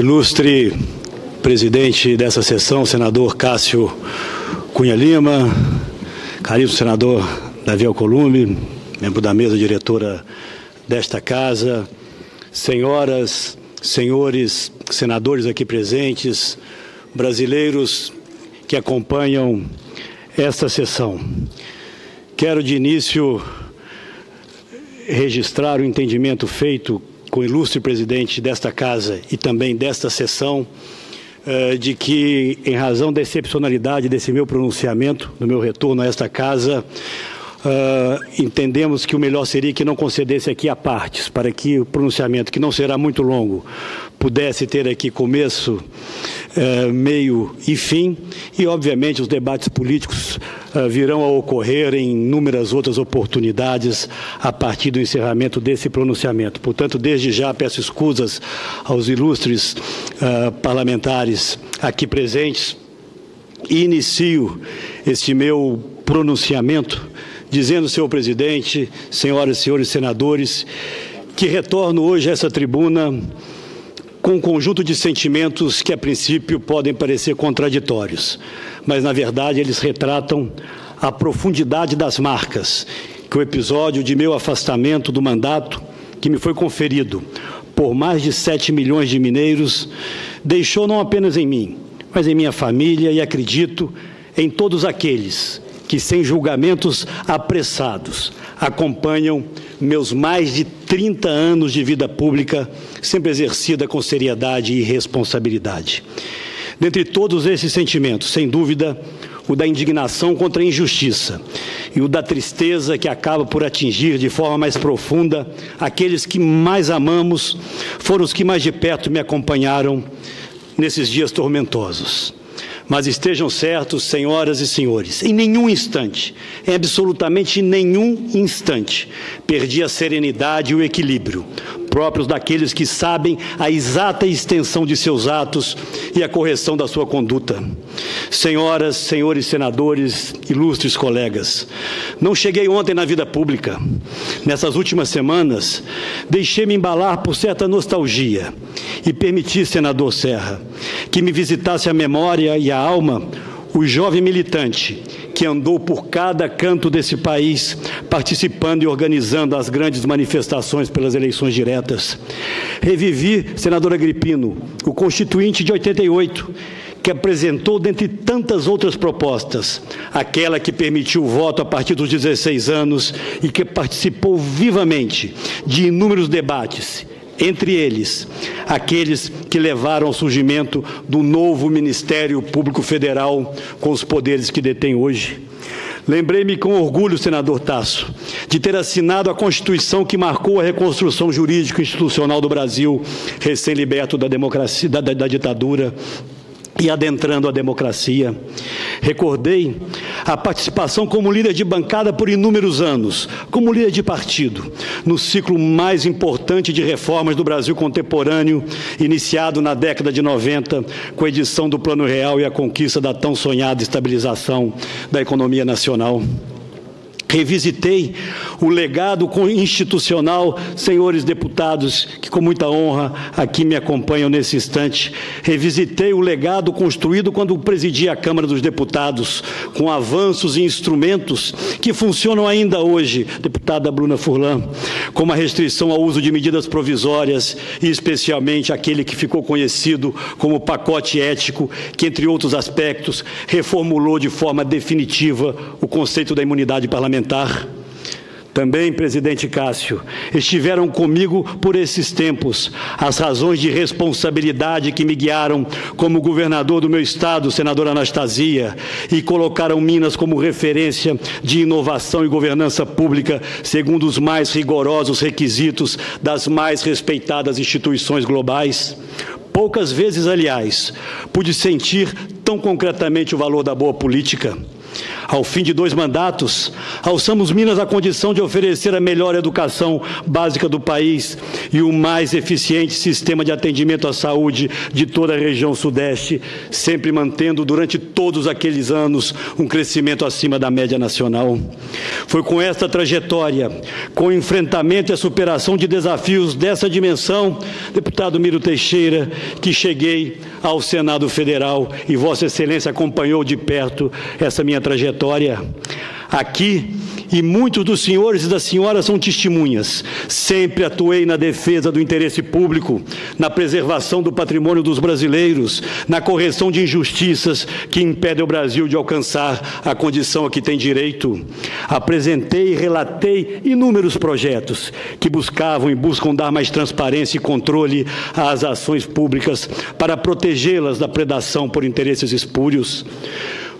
Ilustre presidente dessa sessão, senador Cássio Cunha Lima, caríssimo senador Davi Alcolumbre, membro da mesa diretora desta casa, senhoras, senhores, senadores aqui presentes, brasileiros que acompanham esta sessão. Quero de início registrar o entendimento feito com o ilustre presidente desta casa e também desta sessão, de que, em razão da excepcionalidade desse meu pronunciamento, do meu retorno a esta casa, entendemos que o melhor seria que não concedesse aqui a partes, para que o pronunciamento, que não será muito longo, pudesse ter aqui começo, meio e fim, e obviamente os debates políticos virão a ocorrer em inúmeras outras oportunidades a partir do encerramento desse pronunciamento. Portanto, desde já peço escusas aos ilustres parlamentares aqui presentes e inicio este meu pronunciamento dizendo, senhor presidente, senhoras e senhores senadores, que retorno hoje a essa tribuna com um conjunto de sentimentos que, a princípio, podem parecer contraditórios, mas, na verdade, eles retratam a profundidade das marcas que o episódio de meu afastamento do mandato, que me foi conferido por mais de 7 milhões de mineiros, deixou não apenas em mim, mas em minha família e, acredito, em todos aqueles que, sem julgamentos apressados, acompanham meus mais de 30 anos de vida pública, sempre exercida com seriedade e responsabilidade. Dentre todos esses sentimentos, sem dúvida, o da indignação contra a injustiça e o da tristeza que acaba por atingir de forma mais profunda aqueles que mais amamos, foram os que mais de perto me acompanharam nesses dias tormentosos. Mas estejam certos, senhoras e senhores, em nenhum instante, em absolutamente nenhum instante, perdi a serenidade e o equilíbrio, próprios daqueles que sabem a exata extensão de seus atos e a correção da sua conduta. Senhoras, senhores senadores, ilustres colegas, não cheguei ontem na vida pública. Nessas últimas semanas, deixei-me embalar por certa nostalgia e permiti, senador Serra, que me visitasse a memória e a alma o jovem militante que andou por cada canto desse país, participando e organizando as grandes manifestações pelas eleições diretas. Revivi, senador Agripino, o Constituinte de 88, que apresentou, dentre tantas outras propostas, aquela que permitiu o voto a partir dos 16 anos e que participou vivamente de inúmeros debates, entre eles, aqueles que levaram ao surgimento do novo Ministério Público Federal, com os poderes que detém hoje. Lembrei-me com orgulho, senador Tasso, de ter assinado a Constituição que marcou a reconstrução jurídico-institucional do Brasil, recém-liberto da democracia, da ditadura, e adentrando a democracia. Recordei a participação como líder de bancada por inúmeros anos, como líder de partido, no ciclo mais importante de reformas do Brasil contemporâneo, iniciado na década de 90, com a edição do Plano Real e a conquista da tão sonhada estabilização da economia nacional. Revisitei o legado institucional, senhores deputados, que com muita honra aqui me acompanham nesse instante. Revisitei o legado construído quando presidi a Câmara dos Deputados, com avanços e instrumentos que funcionam ainda hoje, deputada Bruna Furlan, como a restrição ao uso de medidas provisórias e especialmente aquele que ficou conhecido como pacote ético, que, entre outros aspectos, reformulou de forma definitiva o conceito da imunidade parlamentar. Também, presidente Cássio, estiveram comigo por esses tempos as razões de responsabilidade que me guiaram como governador do meu estado, senador Anastasia, e colocaram Minas como referência de inovação e governança pública, segundo os mais rigorosos requisitos das mais respeitadas instituições globais. Poucas vezes, aliás, pude sentir tão concretamente o valor da boa política. Ao fim de 2 mandatos, alçamos Minas à condição de oferecer a melhor educação básica do país e o mais eficiente sistema de atendimento à saúde de toda a região Sudeste, sempre mantendo durante todos aqueles anos um crescimento acima da média nacional. Foi com esta trajetória, com o enfrentamento e a superação de desafios dessa dimensão, deputado Miro Teixeira, que cheguei ao Senado Federal e Vossa Excelência acompanhou de perto essa minha trajetória. Aqui, e muitos dos senhores e das senhoras são testemunhas, sempre atuei na defesa do interesse público, na preservação do patrimônio dos brasileiros, na correção de injustiças que impedem o Brasil de alcançar a condição a que tem direito. Apresentei e relatei inúmeros projetos que buscavam e buscam dar mais transparência e controle às ações públicas para protegê-las da predação por interesses espúrios.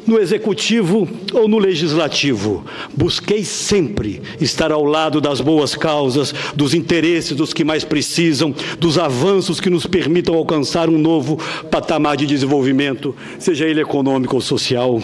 No Executivo ou no Legislativo, busquei sempre estar ao lado das boas causas, dos interesses dos que mais precisam, dos avanços que nos permitam alcançar um novo patamar de desenvolvimento, seja ele econômico ou social,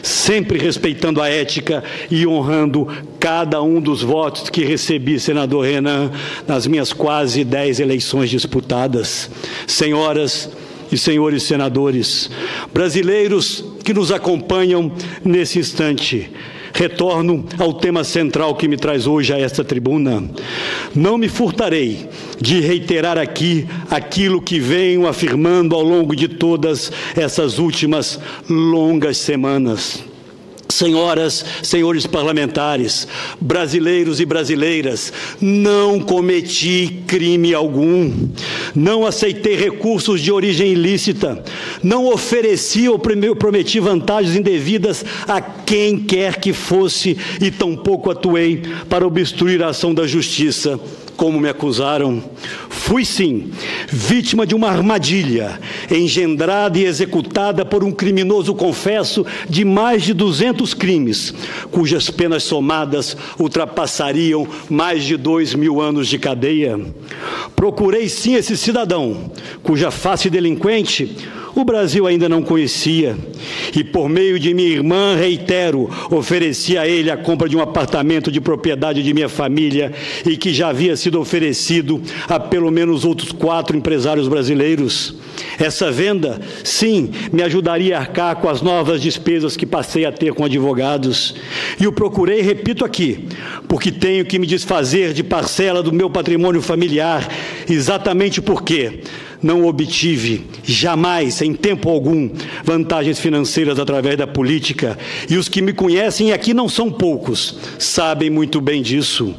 sempre respeitando a ética e honrando cada um dos votos que recebi, senador Renan, nas minhas quase 10 eleições disputadas. Senhoras e senhores senadores, brasileiros que nos acompanham nesse instante, retorno ao tema central que me traz hoje a esta tribuna. Não me furtarei de reiterar aqui aquilo que venho afirmando ao longo de todas essas últimas longas semanas. Senhoras, senhores parlamentares, brasileiros e brasileiras, não cometi crime algum, não aceitei recursos de origem ilícita, não ofereci ou prometi vantagens indevidas a quem quer que fosse e tampouco atuei para obstruir a ação da justiça, como me acusaram. Fui, sim, vítima de uma armadilha, engendrada e executada por um criminoso confesso de mais de 200 crimes, cujas penas somadas ultrapassariam mais de 2.000 anos de cadeia. Procurei, sim, esse cidadão, cuja face delinquente o Brasil ainda não conhecia, e por meio de minha irmã, reitero, ofereci a ele a compra de um apartamento de propriedade de minha família e que já havia sido oferecido a pelo menos outros 4 empresários brasileiros. Essa venda, sim, me ajudaria a arcar com as novas despesas que passei a ter com advogados. E o procurei, repito aqui, porque tenho que me desfazer de parcela do meu patrimônio familiar, exatamente porque não obtive jamais, em tempo algum, vantagens financeiras através da política, e os que me conhecem, e aqui não são poucos, sabem muito bem disso.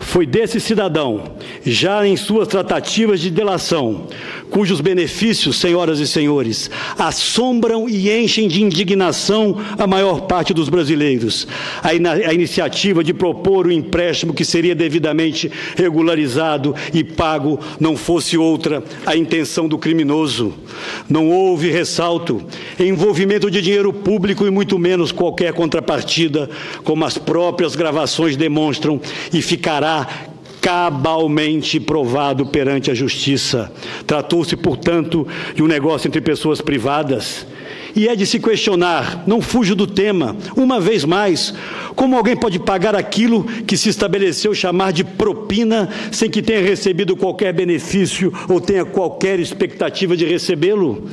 Foi desse cidadão, já em suas tratativas de delação, cujos benefícios, senhoras e senhores, assombram e enchem de indignação a maior parte dos brasileiros, a iniciativa de propor o empréstimo que seria devidamente regularizado e pago, não fosse outra a intenção do criminoso. Não houve, ressalto, envolvimento de dinheiro público e muito menos qualquer contrapartida, como as próprias gravações demonstram, e ficará cabalmente provado perante a justiça. Tratou-se, portanto, de um negócio entre pessoas privadas. E é de se questionar, não fujo do tema, uma vez mais, como alguém pode pagar aquilo que se estabeleceu chamar de propina sem que tenha recebido qualquer benefício ou tenha qualquer expectativa de recebê-lo?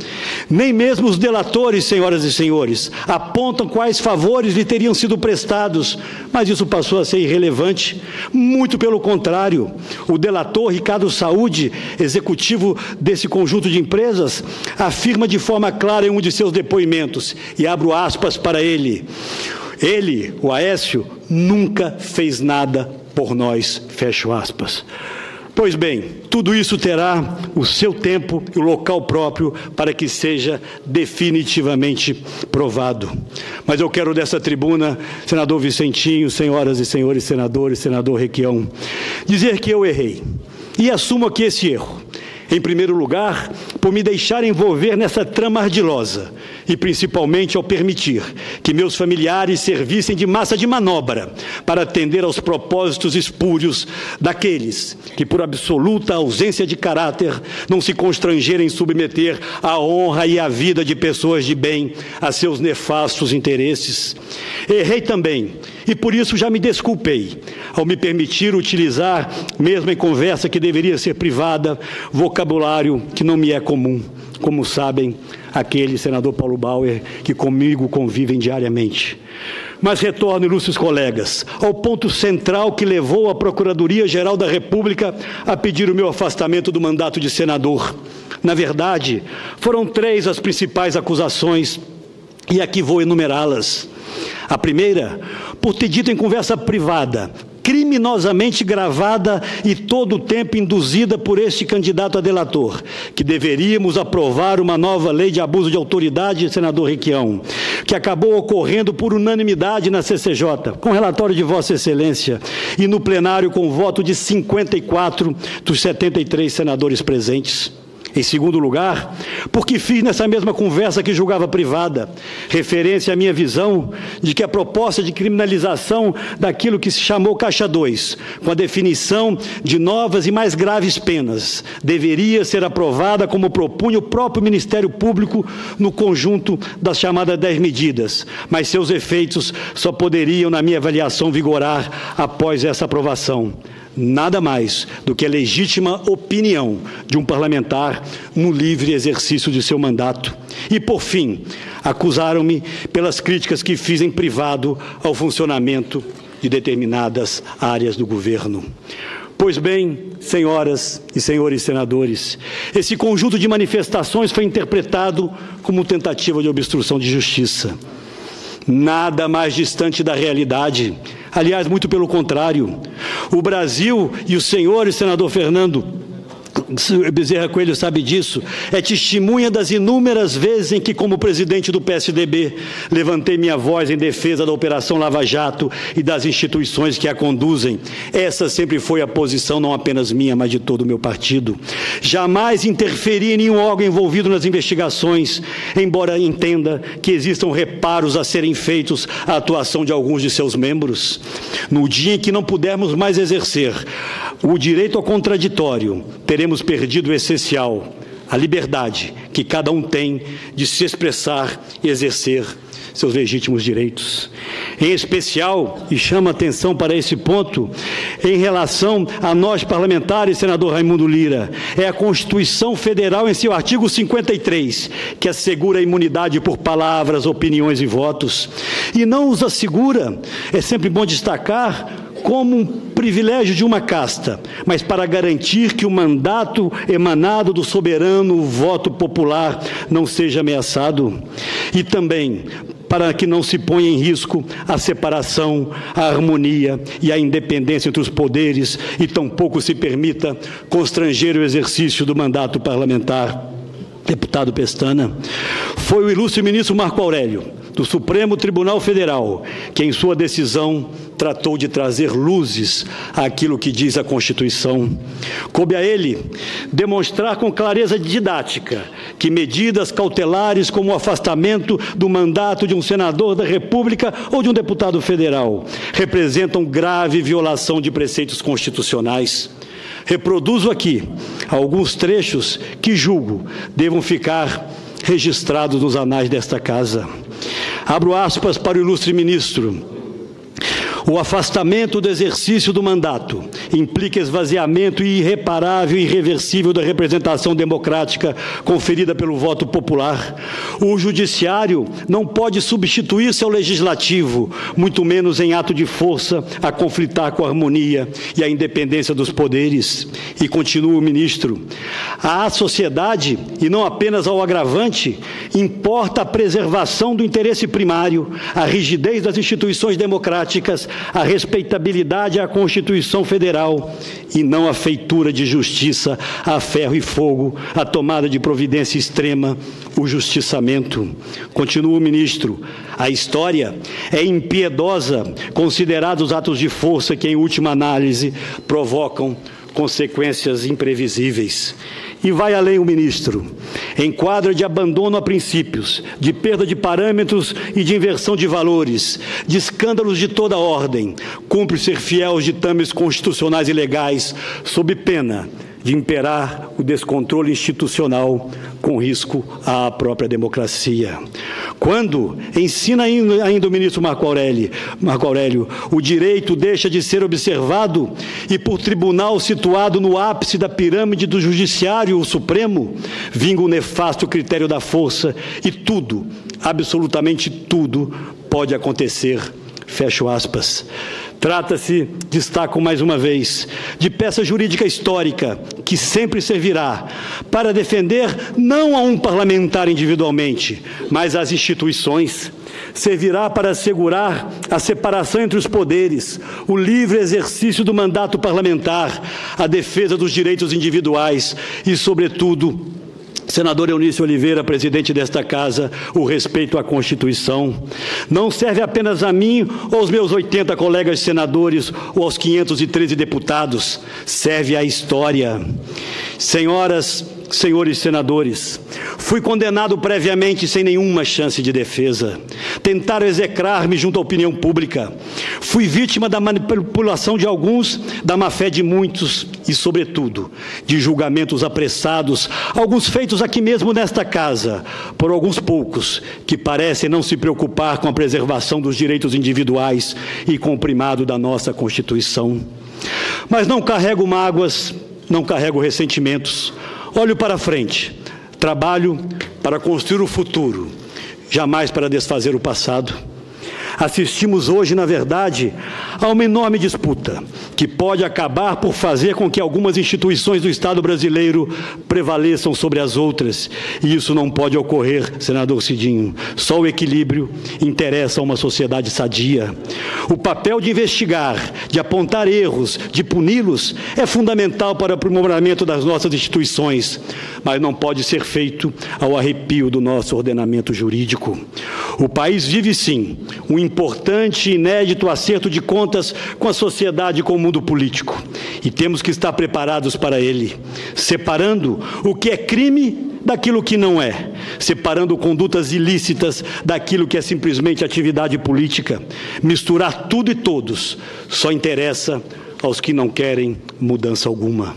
Nem mesmo os delatores, senhoras e senhores, apontam quais favores lhe teriam sido prestados, mas isso passou a ser irrelevante. Muito pelo contrário, o delator Ricardo Saúde, executivo desse conjunto de empresas, afirma de forma clara em um de seus depoimentos, e abro aspas para ele: ele, o Aécio, nunca fez nada por nós, fecho aspas. Pois bem, tudo isso terá o seu tempo e o local próprio para que seja definitivamente provado. Mas eu quero dessa tribuna, senador Vicentinho, senhoras e senhores senadores, senador Requião, dizer que eu errei e assumo aqui esse erro. em primeiro lugar, por me deixar envolver nessa trama ardilosa e, principalmente, ao permitir que meus familiares servissem de massa de manobra para atender aos propósitos espúrios daqueles que, por absoluta ausência de caráter, não se constrangeram em submeter a honra e a vida de pessoas de bem a seus nefastos interesses. Errei também, e por isso já me desculpei, ao me permitir utilizar, mesmo em conversa que deveria ser privada, vocabulário que não me é comum, como sabem aquele senador Paulo Bauer que comigo convivem diariamente. Mas retorno, ilustres colegas, ao ponto central que levou a Procuradoria-Geral da República a pedir o meu afastamento do mandato de senador. Na verdade, foram três as principais acusações, e aqui vou enumerá-las. A primeira, por ter dito em conversa privada, criminosamente gravada e todo o tempo induzida por este candidato a delator, que deveríamos aprovar uma nova lei de abuso de autoridade, senador Requião, que acabou ocorrendo por unanimidade na CCJ, com relatório de Vossa Excelência, e no plenário com voto de 54 dos 73 senadores presentes. Em segundo lugar, porque fiz nessa mesma conversa que julgava privada, referência à minha visão de que a proposta de criminalização daquilo que se chamou Caixa 2, com a definição de novas e mais graves penas, deveria ser aprovada como propunha o próprio Ministério Público no conjunto das chamadas 10 medidas, mas seus efeitos só poderiam, na minha avaliação, vigorar após essa aprovação. Nada mais do que a legítima opinião de um parlamentar no livre exercício de seu mandato. E, por fim, acusaram-me pelas críticas que fiz em privado ao funcionamento de determinadas áreas do governo. Pois bem, senhoras e senhores senadores, esse conjunto de manifestações foi interpretado como tentativa de obstrução de justiça. Nada mais distante da realidade. Aliás, muito pelo contrário. O Brasil, e o senhor e senador Fernando Bezerra Coelho sabe disso, é testemunha das inúmeras vezes em que, como presidente do PSDB, levantei minha voz em defesa da Operação Lava Jato e das instituições que a conduzem. Essa sempre foi a posição, não apenas minha, mas de todo o meu partido. Jamais interferi em nenhum órgão envolvido nas investigações, embora entenda que existam reparos a serem feitos à atuação de alguns de seus membros. No dia em que não pudermos mais exercer o direito ao contraditório, teremos perdido o essencial, a liberdade que cada um tem de se expressar e exercer seus legítimos direitos. Em especial, e chama atenção para esse ponto, em relação a nós parlamentares, senador Raimundo Lira, é a Constituição Federal em seu artigo 53, que assegura a imunidade por palavras, opiniões e votos. E não os assegura, é sempre bom destacar, como um privilégio de uma casta, mas para garantir que o mandato emanado do soberano voto popular não seja ameaçado, e também para que não se ponha em risco a separação, a harmonia e a independência entre os poderes, e tampouco se permita constranger o exercício do mandato parlamentar. Deputado Pestana, foi o ilustre ministro Marco Aurélio, do Supremo Tribunal Federal, que em sua decisão tratou de trazer luzes àquilo que diz a Constituição. Coube a ele demonstrar com clareza didática que medidas cautelares como o afastamento do mandato de um senador da República ou de um deputado federal representam grave violação de preceitos constitucionais. Reproduzo aqui alguns trechos que julgo devam ficar registrados nos anais desta casa. Abro aspas para o ilustre ministro. O afastamento do exercício do mandato implica esvaziamento irreparável e irreversível da representação democrática conferida pelo voto popular. O judiciário não pode substituir-se ao legislativo, muito menos em ato de força a conflitar com a harmonia e a independência dos poderes. E continua o ministro, à sociedade, e não apenas ao agravante, importa a preservação do interesse primário, a rigidez das instituições democráticas, a respeitabilidade à Constituição Federal e não a feitura de justiça a ferro e fogo, a tomada de providência extrema, o justiçamento. Continua o ministro, a história é impiedosa, considerados os atos de força que, em última análise, provocam consequências imprevisíveis. E vai além o ministro. Em quadro de abandono a princípios, de perda de parâmetros e de inversão de valores, de escândalos de toda ordem, cumpre ser fiel aos ditames constitucionais e legais, sob pena de imperar o descontrole institucional com risco à própria democracia. Quando ensina ainda o ministro Marco Aurélio, o direito deixa de ser observado e por tribunal situado no ápice da pirâmide do judiciário, o Supremo, vinga o nefasto critério da força e tudo, absolutamente tudo, pode acontecer. Fecho aspas. Trata-se, destaco mais uma vez, de peça jurídica histórica que sempre servirá para defender não a um parlamentar individualmente, mas às instituições. Servirá para assegurar a separação entre os poderes, o livre exercício do mandato parlamentar, a defesa dos direitos individuais e, sobretudo, senador Eunício Oliveira, presidente desta Casa, o respeito à Constituição. Não serve apenas a mim ou aos meus 80 colegas senadores ou aos 513 deputados. Serve à história. Senhoras, senhores senadores, fui condenado previamente sem nenhuma chance de defesa. Tentaram execrar-me junto à opinião pública. Fui vítima da manipulação de alguns, da má-fé de muitos e, sobretudo, de julgamentos apressados, alguns feitos aqui mesmo nesta Casa, por alguns poucos que parecem não se preocupar com a preservação dos direitos individuais e com o primado da nossa Constituição. Mas não carrego mágoas, não carrego ressentimentos. Olho para frente, trabalho para construir o futuro, jamais para desfazer o passado. Assistimos hoje, na verdade, a uma enorme disputa que pode acabar por fazer com que algumas instituições do Estado brasileiro prevaleçam sobre as outras. E isso não pode ocorrer, senador Cidinho. Só o equilíbrio interessa a uma sociedade sadia. O papel de investigar, de apontar erros, de puni-los, é fundamental para o aprimoramento das nossas instituições, mas não pode ser feito ao arrepio do nosso ordenamento jurídico. O país vive, sim, um importante e inédito acerto de contas com a sociedade e com o mundo político. E temos que estar preparados para ele, separando o que é crime daquilo que não é, separando condutas ilícitas daquilo que é simplesmente atividade política. Misturar tudo e todos só interessa aos que não querem mudança alguma.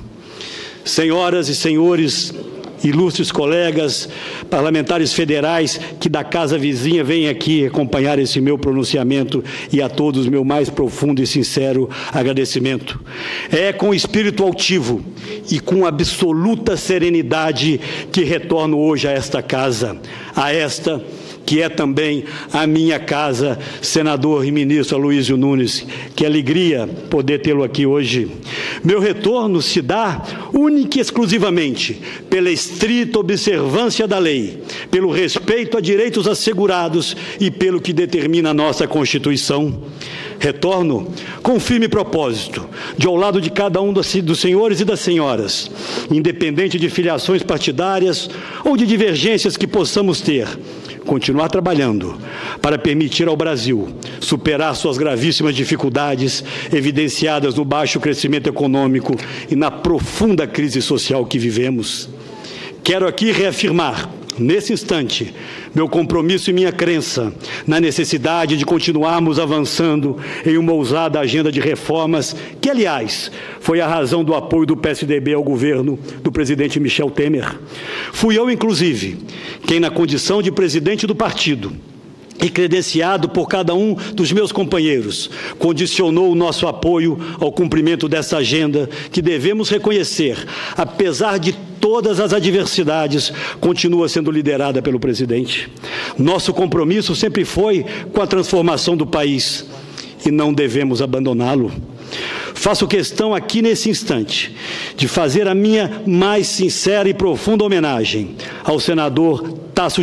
Senhoras e senhores, ilustres colegas, parlamentares federais que da casa vizinha vêm aqui acompanhar esse meu pronunciamento, e a todos meu mais profundo e sincero agradecimento. É com espírito altivo e com absoluta serenidade que retorno hoje a esta casa, a esta que é também a minha casa, senador e ministro Aloysio Nunes. Que alegria poder tê-lo aqui hoje. Meu retorno se dá única e exclusivamente pela estrita observância da lei, pelo respeito a direitos assegurados e pelo que determina a nossa Constituição. Retorno com firme propósito de, ao lado de cada um dos senhores e das senhoras, independente de filiações partidárias ou de divergências que possamos ter, continuar trabalhando para permitir ao Brasil superar suas gravíssimas dificuldades evidenciadas no baixo crescimento econômico e na profunda crise social que vivemos. Quero aqui reafirmar, nesse instante, meu compromisso e minha crença na necessidade de continuarmos avançando em uma ousada agenda de reformas que, aliás, foi a razão do apoio do PSDB ao governo do presidente Michel Temer. Fui eu, inclusive, quem, na condição de presidente do partido e credenciado por cada um dos meus companheiros, condicionou o nosso apoio ao cumprimento dessa agenda que devemos reconhecer, apesar de todas as adversidades, continua sendo liderada pelo presidente. Nosso compromisso sempre foi com a transformação do país e não devemos abandoná-lo. Faço questão aqui nesse instante de fazer a minha mais sincera e profunda homenagem ao senador Tasso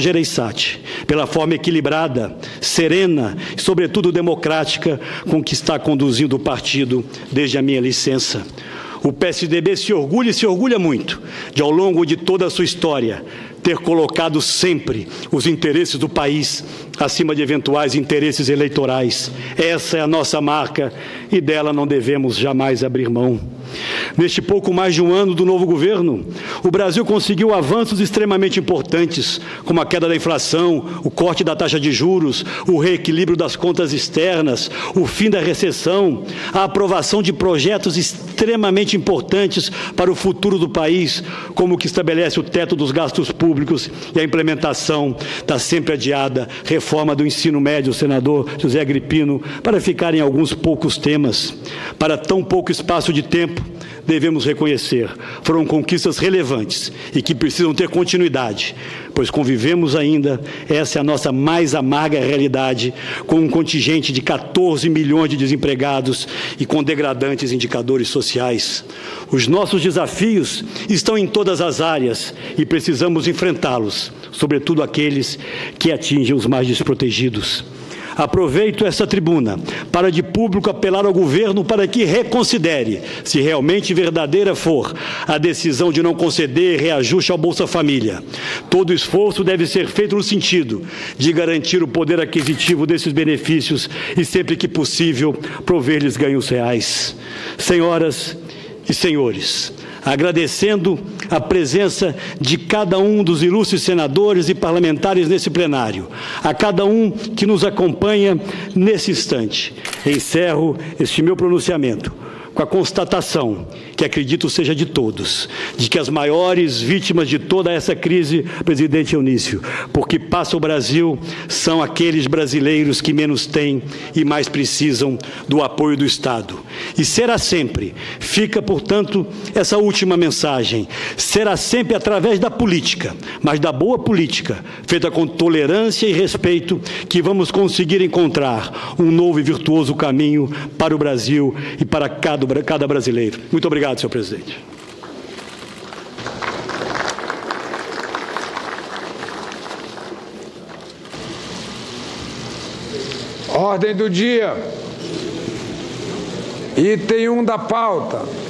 pela forma equilibrada, serena e, sobretudo, democrática com que está conduzindo o partido desde a minha licença. O PSDB se orgulha e se orgulha muito de, ao longo de toda a sua história, ter colocado sempre os interesses do país acima de eventuais interesses eleitorais. Essa é a nossa marca e dela não devemos jamais abrir mão. Neste pouco mais de um ano do novo governo, o Brasil conseguiu avanços extremamente importantes, como a queda da inflação, o corte da taxa de juros, o reequilíbrio das contas externas, o fim da recessão, a aprovação de projetos extremamente importantes para o futuro do país, como o que estabelece o teto dos gastos públicos e a implementação da sempre adiada reforma do ensino médio, senador José Agripino, para ficar em alguns poucos temas. Para tão pouco espaço de tempo, devemos reconhecer, foram conquistas relevantes e que precisam ter continuidade, pois convivemos ainda, essa é a nossa mais amarga realidade, com um contingente de 14 milhões de desempregados e com degradantes indicadores sociais. Os nossos desafios estão em todas as áreas e precisamos enfrentá-los, sobretudo aqueles que atingem os mais desprotegidos. Aproveito esta tribuna para de público apelar ao governo para que reconsidere, se realmente verdadeira for, a decisão de não conceder reajuste ao Bolsa Família. Todo esforço deve ser feito no sentido de garantir o poder aquisitivo desses benefícios e, sempre que possível, prover-lhes ganhos reais. Senhoras e senhores, agradecendo a presença de cada um dos ilustres senadores e parlamentares nesse plenário, a cada um que nos acompanha nesse instante, encerro este meu pronunciamento com a constatação, que acredito seja de todos, de que as maiores vítimas de toda essa crise, presidente Eunício, porque passa o Brasil, são aqueles brasileiros que menos têm e mais precisam do apoio do Estado. E será sempre, fica, portanto, essa última mensagem, será sempre através da política, mas da boa política, feita com tolerância e respeito, que vamos conseguir encontrar um novo e virtuoso caminho para o Brasil e para cada brasileiro. Muito obrigado, senhor presidente. Ordem do dia. Item 1 da pauta.